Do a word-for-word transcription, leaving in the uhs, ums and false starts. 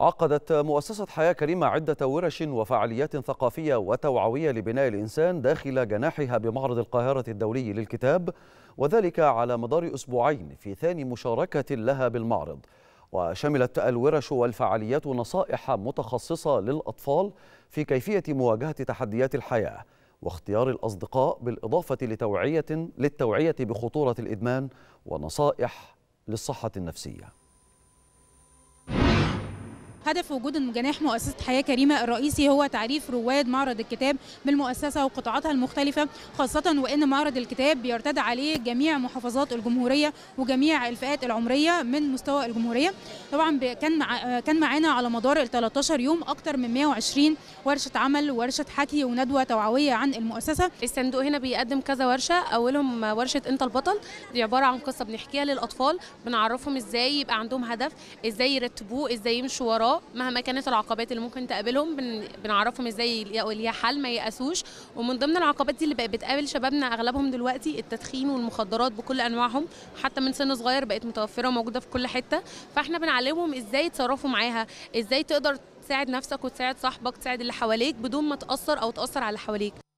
عقدت مؤسسة حياة كريمة عدة ورش وفعاليات ثقافية وتوعوية لبناء الإنسان داخل جناحها بمعرض القاهرة الدولي للكتاب، وذلك على مدار أسبوعين في ثاني مشاركة لها بالمعرض. وشملت الورش والفعاليات نصائح متخصصة للأطفال في كيفية مواجهة تحديات الحياة واختيار الأصدقاء، بالإضافة لتوعية للتوعية بخطورة الإدمان ونصائح للصحة النفسية. هدف وجود جناح مؤسسة حياة كريمة الرئيسي هو تعريف رواد معرض الكتاب بالمؤسسة وقطاعاتها المختلفة، خاصة وأن معرض الكتاب بيرتدى عليه جميع محافظات الجمهورية وجميع الفئات العمرية من مستوى الجمهورية. طبعا كان مع كان معانا على مدار ال ثلاثة عشر يوم أكثر من مئة وعشرين ورشة عمل وورشة حكي وندوة توعوية عن المؤسسة. الصندوق هنا بيقدم كذا ورشة، أولهم ورشة أنت البطل، دي عبارة عن قصة بنحكيها للأطفال، بنعرفهم إزاي يبقى عندهم هدف، إزاي يرتبوه، إزاي يمشوا وراه مهما كانت العقبات اللي ممكن تقابلهم، بنعرفهم ازاي يلاقوا ليها حل ما ييأسوش. ومن ضمن العقبات دي اللي بقت بتقابل شبابنا اغلبهم دلوقتي التدخين والمخدرات بكل انواعهم، حتى من سن صغير بقت متوفره وموجوده في كل حته، فاحنا بنعلمهم ازاي يتصرفوا معاها، ازاي تقدر تساعد نفسك وتساعد صاحبك، تساعد اللي حواليك بدون ما تاثر او تاثر على اللي حواليك.